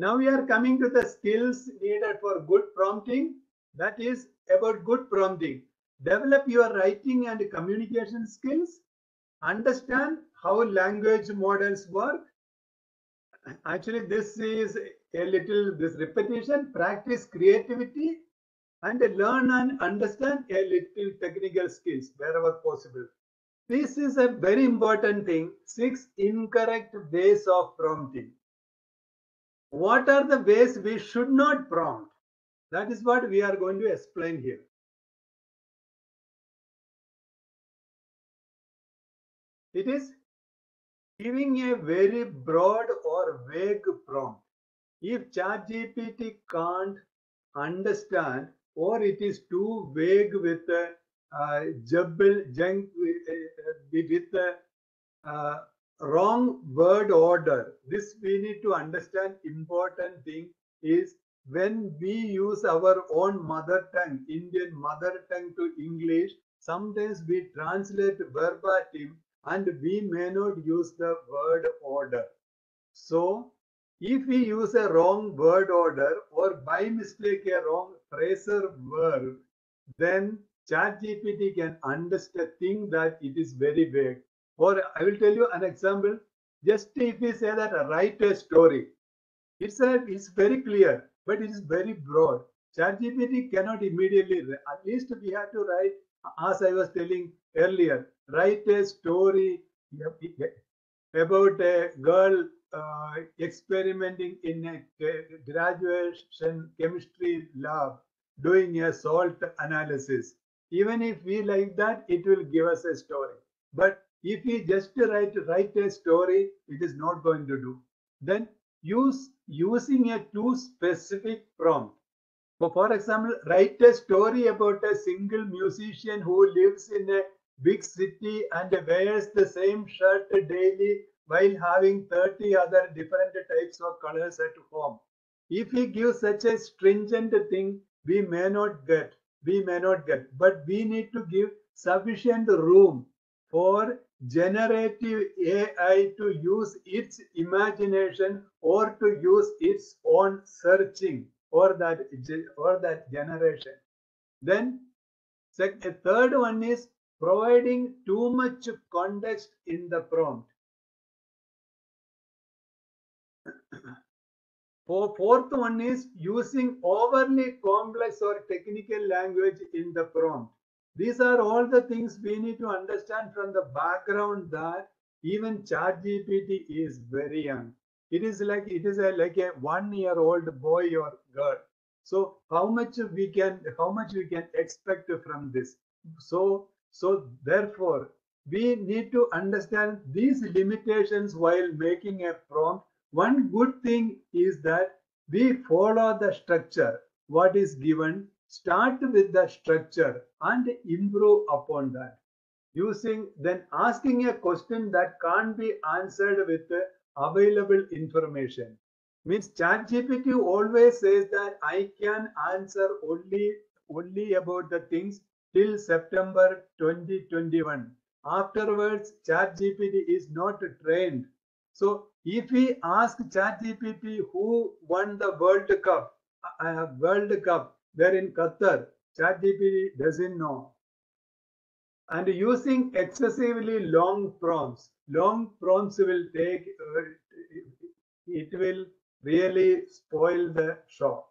Now we are coming to the skills needed for good prompting. That is about good prompting. Develop your writing and communication skills. Understand how language models work. Actually, this is a little repetition. Practice creativity and learn and understand a little technical skills wherever possible. This is a very important thing. 6 incorrect ways of prompting. What are the ways we should not prompt? That is what we are going to explain here. It is giving a very broad or vague prompt. If ChatGPT can't understand, or it is too vague with wrong word order. This we need to understand. Important thing is when we use our own mother tongue, Indian mother tongue, to English, sometimes we translate verbatim and we may not use the word order. So if we use a wrong word order or by mistake a wrong phrasal verb, then ChatGPT can understand, think that it is very vague. Or I will tell you an example. Just if we say that write a story, it's very clear, but it is very broad. ChatGPT cannot immediately. At least we have to write, as I was telling earlier, write a story about a girl experimenting in a graduation chemistry lab, doing a salt analysis. Even if we like that, it will give us a story. But if we just write a story, it is not going to do. Then using a too specific prompt. For example, write a story about a single musician who lives in a big city and wears the same shirt daily while having 30 other different types of colors at home. If we give such a stringent thing, we may not get. But we need to give sufficient room for generative AI to use its imagination or to use its own searching or that generation. Then the third one is providing too much context in the prompt. Fourth one is using overly complex or technical language in the prompt. These are all the things we need to understand from the background that even ChatGPT is very young. It is like a 1-year-old boy or girl. So how much we can expect from this? So therefore we need to understand these limitations while making a prompt. One good thing is that we follow the structure, what is given. Start with the structure and improve upon that. Then asking a question that can't be answered with available information. Means ChatGPT always says that I can answer only about the things till September 2021. Afterwards, ChatGPT is not trained. So if we ask ChatGPT who won the World Cup, they're in Qatar, ChatGPT doesn't know. And using excessively long prompts. Long prompts will take, it will really spoil the show.